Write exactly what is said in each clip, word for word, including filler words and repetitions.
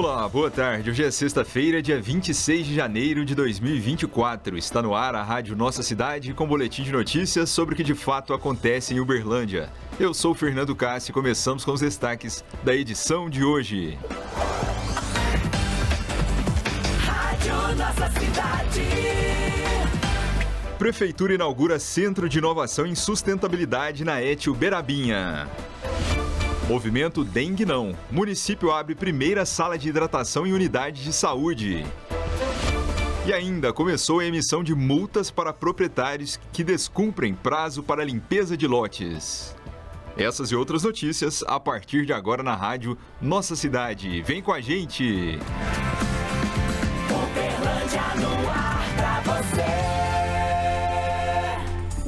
Olá, boa tarde. Hoje é sexta-feira, dia vinte e seis de janeiro de dois mil e vinte e quatro. Está no ar a Rádio Nossa Cidade com um boletim de notícias sobre o que de fato acontece em Uberlândia. Eu sou o Fernando Cassi e começamos com os destaques da edição de hoje. Rádio Nossa Cidade. Prefeitura inaugura Centro de Inovação em Sustentabilidade na E T E Uberabinha. Movimento Dengue Não. Município abre primeira sala de hidratação em unidade de saúde. E ainda começou a emissão de multas para proprietários que descumprem prazo para limpeza de lotes. Essas e outras notícias a partir de agora na Rádio Nossa Cidade. Vem com a gente! Uberlândia no ar pra você.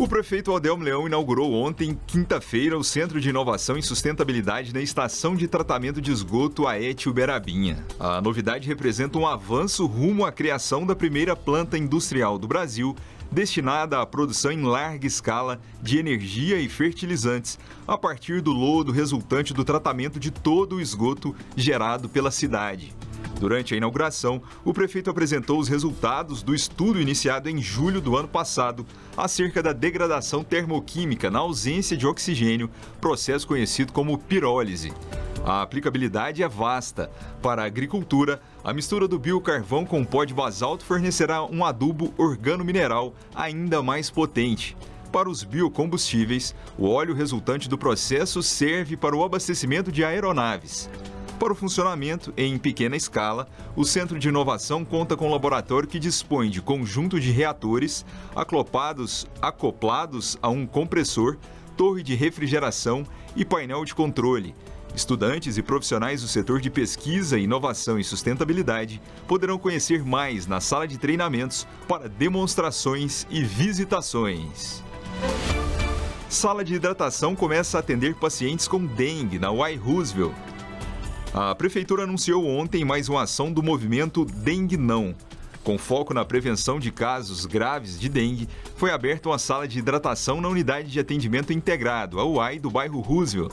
O prefeito Odelmo Leão inaugurou ontem, quinta-feira, o Centro de Inovação e Sustentabilidade na Estação de Tratamento de Esgoto E T E Uberabinha. A novidade representa um avanço rumo à criação da primeira planta industrial do Brasil, destinada à produção em larga escala de energia e fertilizantes, a partir do lodo resultante do tratamento de todo o esgoto gerado pela cidade. Durante a inauguração, o prefeito apresentou os resultados do estudo iniciado em julho do ano passado acerca da degradação termoquímica na ausência de oxigênio, processo conhecido como pirólise. A aplicabilidade é vasta. Para a agricultura, a mistura do biocarvão com pó de basalto fornecerá um adubo organomineral ainda mais potente. Para os biocombustíveis, o óleo resultante do processo serve para o abastecimento de aeronaves. Para o funcionamento em pequena escala, o Centro de Inovação conta com um laboratório que dispõe de conjunto de reatores acoplados, acoplados a um compressor, torre de refrigeração e painel de controle. Estudantes e profissionais do setor de pesquisa, inovação e sustentabilidade poderão conhecer mais na sala de treinamentos para demonstrações e visitações. Sala de hidratação começa a atender pacientes com dengue na U A I Roosevelt. A Prefeitura anunciou ontem mais uma ação do movimento Dengue Não. Com foco na prevenção de casos graves de dengue, foi aberta uma sala de hidratação na Unidade de Atendimento Integrado, a U A I, do bairro Roosevelt.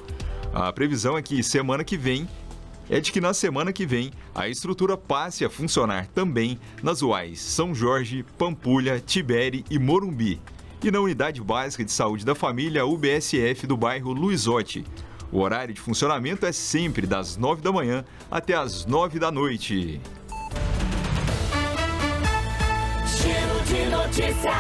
A previsão é que semana que vem, é de que na semana que vem, a estrutura passe a funcionar também nas U A Is São Jorge, Pampulha, Tibere e Morumbi. E na Unidade Básica de Saúde da Família, a U B S F, do bairro Luizotti. O horário de funcionamento é sempre das nove da manhã até as nove da noite. Giro de notícias.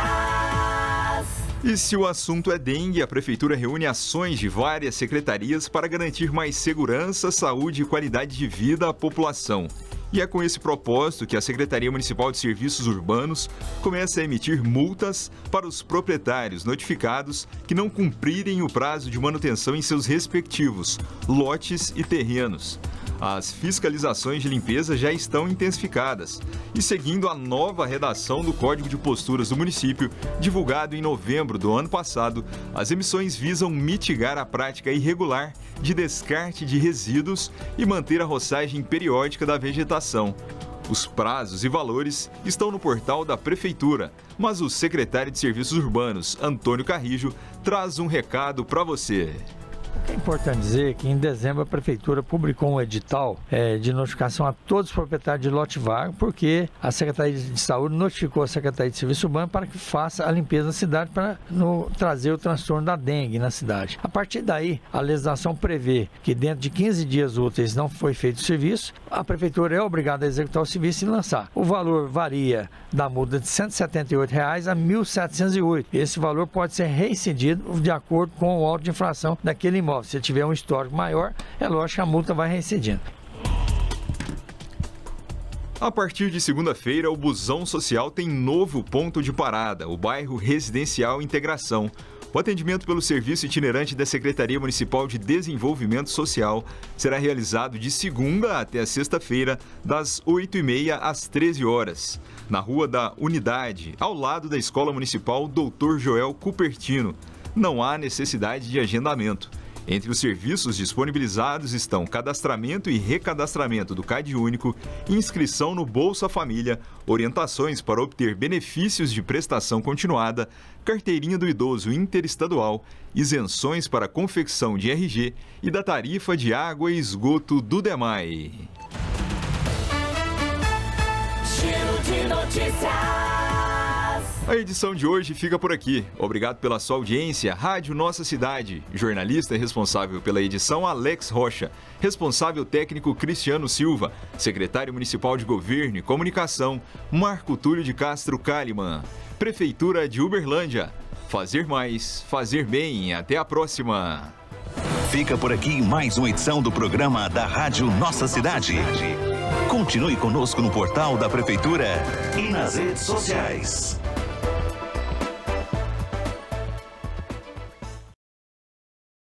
E se o assunto é dengue, a Prefeitura reúne ações de várias secretarias para garantir mais segurança, saúde e qualidade de vida à população. E é com esse propósito que a Secretaria Municipal de Serviços Urbanos começa a emitir multas para os proprietários notificados que não cumprirem o prazo de manutenção em seus respectivos lotes e terrenos. As fiscalizações de limpeza já estão intensificadas e seguindo a nova redação do Código de Posturas do município, divulgado em novembro do ano passado, as emissões visam mitigar a prática irregular de descarte de resíduos e manter a roçagem periódica da vegetação. Os prazos e valores estão no portal da Prefeitura, mas o secretário de Serviços Urbanos, Antônio Carrijo, traz um recado para você. É importante dizer que em dezembro a Prefeitura publicou um edital é, de notificação a todos os proprietários de lote vago, porque a Secretaria de Saúde notificou a Secretaria de Serviço Urbano para que faça a limpeza da cidade para no, trazer o transtorno da dengue na cidade. A partir daí, a legislação prevê que dentro de quinze dias úteis não foi feito o serviço, a Prefeitura é obrigada a executar o serviço e lançar. O valor varia da multa de cento e setenta e oito reais a mil setecentos e oito reais. Esse valor pode ser reincidido de acordo com o auto de infração daquele imóvel. Se tiver um histórico maior, é lógico que a multa vai reincidindo. A partir de segunda-feira, o busão social tem novo ponto de parada, o bairro Residencial Integração. O atendimento pelo serviço itinerante da Secretaria Municipal de Desenvolvimento Social será realizado de segunda até sexta-feira, das oito e meia às treze horas, na Rua da Unidade, ao lado da Escola Municipal doutor Joel Cupertino. Não há necessidade de agendamento. Entre os serviços disponibilizados estão cadastramento e recadastramento do CadÚnico, inscrição no Bolsa Família, orientações para obter benefícios de prestação continuada, carteirinha do idoso interestadual, isenções para confecção de R G e da tarifa de água e esgoto do D M A E. Notícias. A edição de hoje fica por aqui. Obrigado pela sua audiência, Rádio Nossa Cidade. Jornalista e responsável pela edição, Alex Rocha. Responsável técnico, Cristiano Silva. Secretário Municipal de Governo e Comunicação, Marco Túlio de Castro Kaliman. Prefeitura de Uberlândia. Fazer mais, fazer bem. Até a próxima. Fica por aqui mais uma edição do programa da Rádio Nossa Cidade. Continue conosco no portal da Prefeitura e nas redes sociais.